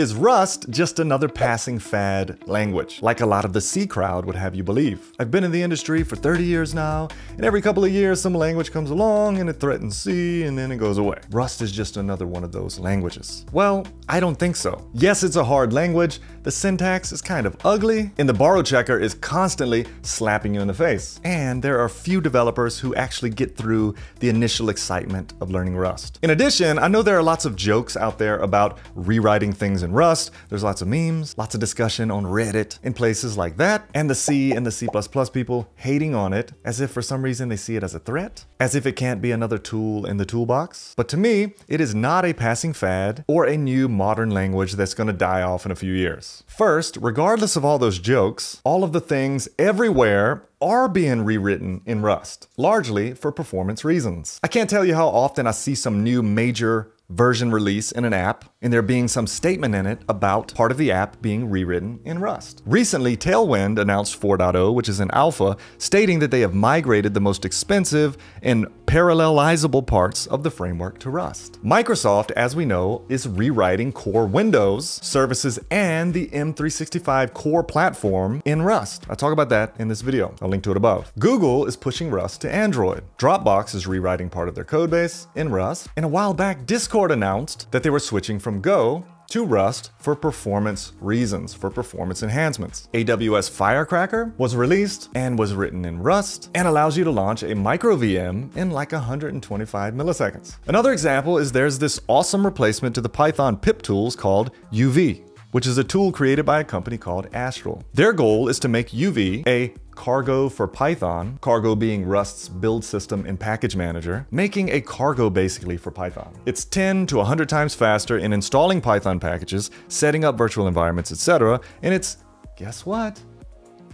Is Rust just another passing fad language, like a lot of the C crowd would have you believe? I've been in the industry for 30 years now, and every couple of years some language comes along and it threatens C and then it goes away. Rust is just another one of those languages. Well, I don't think so. Yes, it's a hard language, the syntax is kind of ugly, and the borrow checker is constantly slapping you in the face. And there are few developers who actually get through the initial excitement of learning Rust. In addition, I know there are lots of jokes out there about rewriting things in Rust, there's lots of memes, lots of discussion on Reddit and places like that, and the C and the C++ people hating on it as if for some reason they see it as a threat, as if it can't be another tool in the toolbox. But to me, it is not a passing fad or a new modern language that's going to die off in a few years. First, regardless of all those jokes, all of the things everywhere are being rewritten in Rust, largely for performance reasons. I can't tell you how often I see some new major version release in an app and there being some statement in it about part of the app being rewritten in Rust. Recently, Tailwind announced 4.0, which is an alpha, stating that they have migrated the most expensive and parallelizable parts of the framework to Rust. Microsoft, as we know, is rewriting core Windows services and the M365 core platform in Rust. I talk about that in this video. I'll link to it above. Google is pushing Rust to Android. Dropbox is rewriting part of their codebase in Rust. And a while back, Discord announced that they were switching from Go to Rust for performance reasons, for performance enhancements. AWS Firecracker was released and was written in Rust and allows you to launch a micro VM in like 125 milliseconds. Another example is there's this awesome replacement to the Python pip tools called UV, which is a tool created by a company called Astral. Their goal is to make UV a cargo for Python, cargo being Rust's build system and package manager, making a cargo basically for Python. It's 10 to 100 times faster in installing Python packages, setting up virtual environments, etc. And it's, guess what?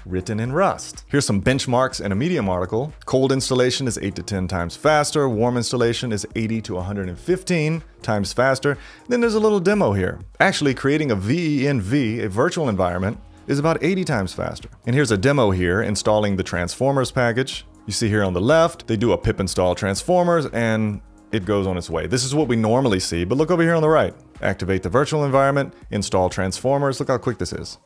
Written in Rust. Here's some benchmarks in a Medium article. Cold installation is 8 to 10 times faster. Warm installation is 80 to 115 times faster. Then there's a little demo here. Actually, creating a VENV, a virtual environment, is about 80 times faster. And here's a demo here, installing the Transformers package. You see here on the left, they do a pip install Transformers and it goes on its way. This is what we normally see, but look over here on the right. Activate the virtual environment, install Transformers. Look how quick this is.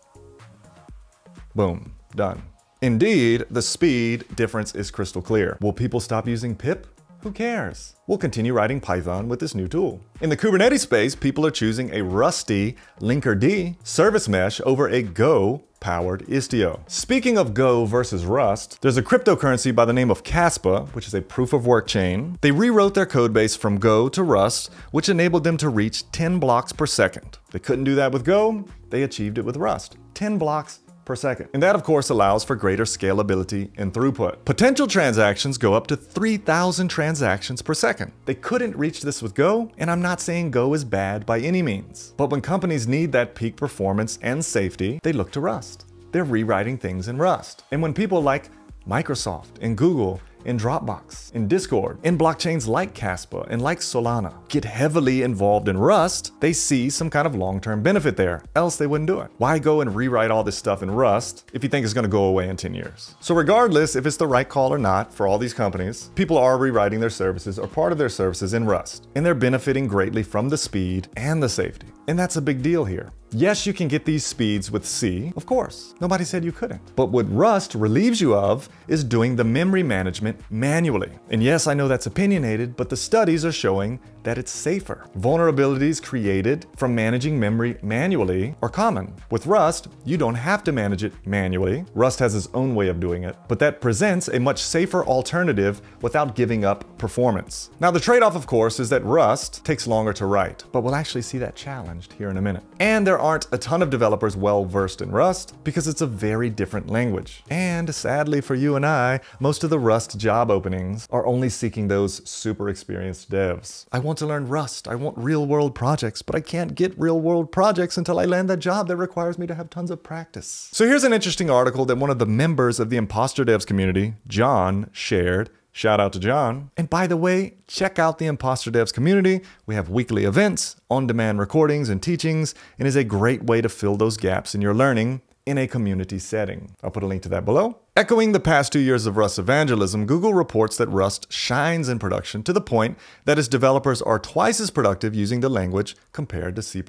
Boom. Done. Indeed, the speed difference is crystal clear. Will people stop using pip? Who cares? We'll continue writing Python with this new tool. In the Kubernetes space, people are choosing a rusty Linkerd service mesh over a Go-powered Istio. Speaking of Go versus Rust, there's a cryptocurrency by the name of Caspa, which is a proof-of-work chain. They rewrote their codebase from Go to Rust, which enabled them to reach 10 blocks per second. They couldn't do that with Go. They achieved it with Rust. 10 blocks per second. And that, of course, allows for greater scalability and throughput. Potential transactions go up to 3,000 transactions per second. They couldn't reach this with Go, and I'm not saying Go is bad by any means. But when companies need that peak performance and safety, they look to Rust. They're rewriting things in Rust. And when people like Microsoft and Google in Dropbox, in Discord, in blockchains like Caspa and like Solana get heavily involved in Rust, they see some kind of long-term benefit there, else they wouldn't do it. Why go and rewrite all this stuff in Rust if you think it's gonna go away in 10 years? So regardless if it's the right call or not for all these companies, people are rewriting their services or part of their services in Rust, and they're benefiting greatly from the speed and the safety. And that's a big deal here. Yes, you can get these speeds with C, of course. Nobody said you couldn't. But what Rust relieves you of is doing the memory management manually. And yes, I know that's opinionated, but the studies are showing that it's safer. Vulnerabilities created from managing memory manually are common. With Rust, you don't have to manage it manually. Rust has its own way of doing it, but that presents a much safer alternative without giving up performance. Now, the trade-off, of course, is that Rust takes longer to write, but we'll actually see that challenged here in a minute. And there aren't a ton of developers well-versed in Rust because it's a very different language. And sadly for you and I, most of the Rust job openings are only seeking those super experienced devs. I want to learn Rust. I want real-world projects, but I can't get real-world projects until I land that job that requires me to have tons of practice. So here's an interesting article that one of the members of the Imposter Devs community, John, shared. Shout out to John. And by the way, check out the Imposter Devs community. We have weekly events, on-demand recordings and teachings, and is a great way to fill those gaps in your learning in a community setting. I'll put a link to that below. Echoing the past 2 years of Rust's evangelism, Google reports that Rust shines in production to the point that its developers are twice as productive using the language compared to C++.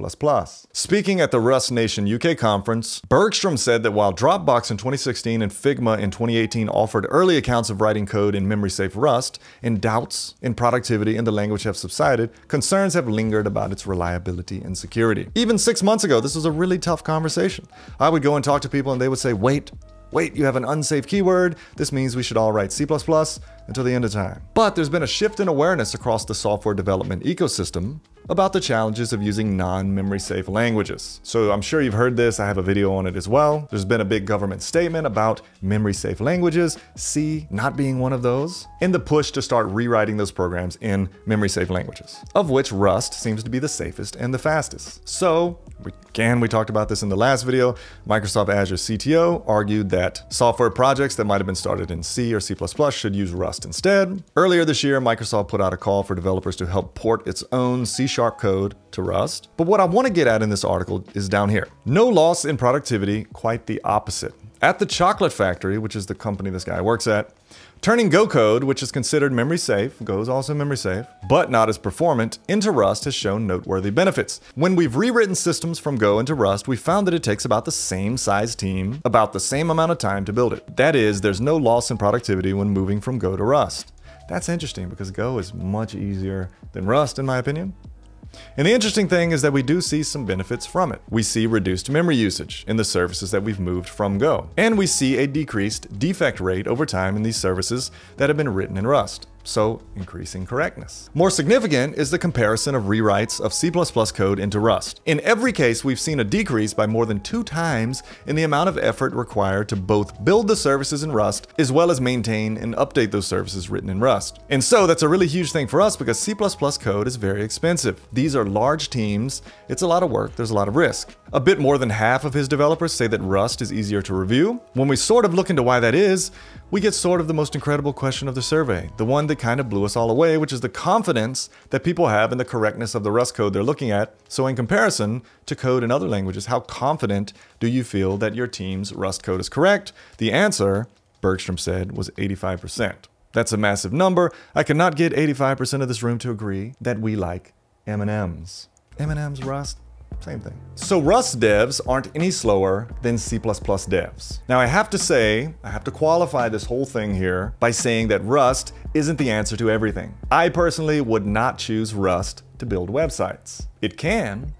Speaking at the Rust Nation UK conference, Bergstrom said that while Dropbox in 2016 and Figma in 2018 offered early accounts of writing code in memory-safe Rust, and doubts in productivity in the language have subsided, concerns have lingered about its reliability and security. Even 6 months ago, this was a really tough conversation. I would go and talk to people and they would say, wait, you have an unsafe keyword. This means we should all write C++ until the end of time. But there's been a shift in awareness across the software development ecosystem about the challenges of using non-memory safe languages. So I'm sure you've heard this. I have a video on it as well. There's been a big government statement about memory safe languages, C not being one of those, and the push to start rewriting those programs in memory safe languages, of which Rust seems to be the safest and the fastest. So again, we talked about this in the last video. Microsoft Azure CTO argued that software projects that might've been started in C or C++ should use Rust instead. Earlier this year, Microsoft put out a call for developers to help port its own C# code to Rust. But what I want to get at in this article is down here. No loss in productivity, quite the opposite. At the Chocolate Factory, which is the company this guy works at, turning Go code, which is considered memory safe, Go is also memory safe, but not as performant, into Rust has shown noteworthy benefits. When we've rewritten systems from Go into Rust, we found that it takes about the same size team, about the same amount of time to build it. That is, there's no loss in productivity when moving from Go to Rust. That's interesting because Go is much easier than Rust, in my opinion. And the interesting thing is that we do see some benefits from it. We see reduced memory usage in the services that we've moved from Go. And we see a decreased defect rate over time in these services that have been written in Rust. So increasing correctness. More significant is the comparison of rewrites of C++ code into Rust. In every case, we've seen a decrease by more than 2 times in the amount of effort required to both build the services in Rust, as well as maintain and update those services written in Rust. And so that's a really huge thing for us because C++ code is very expensive. These are large teams. It's a lot of work. There's a lot of risk. A bit more than half of his developers say that Rust is easier to review. When we sort of look into why that is, we get sort of the most incredible question of the survey, the one that kind of blew us all away, which is the confidence that people have in the correctness of the Rust code they're looking at. So in comparison to code in other languages, how confident do you feel that your team's Rust code is correct? The answer, Bergstrom said, was 85%. That's a massive number. I cannot get 85% of this room to agree that we like M&Ms. M&Ms, Rust. Same thing. So Rust devs aren't any slower than C++ devs. Now I have to qualify this whole thing here by saying that Rust isn't the answer to everything. I personally would not choose Rust to build websites. It can,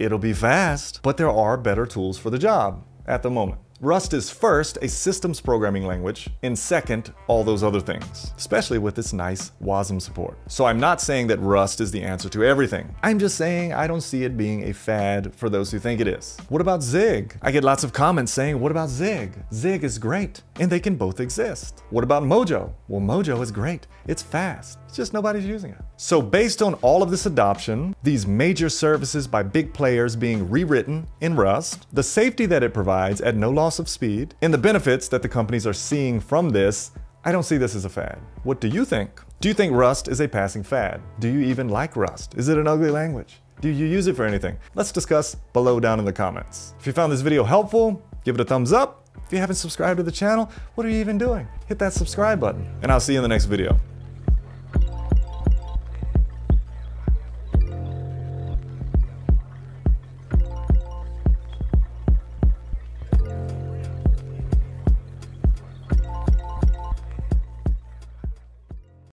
it'll be fast, but there are better tools for the job at the moment. Rust is first a systems programming language, and second, all those other things, especially with its nice WASM support. So I'm not saying that Rust is the answer to everything. I'm just saying I don't see it being a fad for those who think it is. What about Zig? I get lots of comments saying, what about Zig? Zig is great, and they can both exist. What about Mojo? Well, Mojo is great. It's fast. It's just nobody's using it. So based on all of this adoption, these major services by big players being rewritten in Rust, the safety that it provides at no loss of speed, and the benefits that the companies are seeing from this, I don't see this as a fad. What do you think? Do you think Rust is a passing fad? Do you even like Rust? Is it an ugly language? Do you use it for anything? Let's discuss below down in the comments. If you found this video helpful, give it a thumbs up. If you haven't subscribed to the channel, what are you even doing? Hit that subscribe button, and I'll see you in the next video.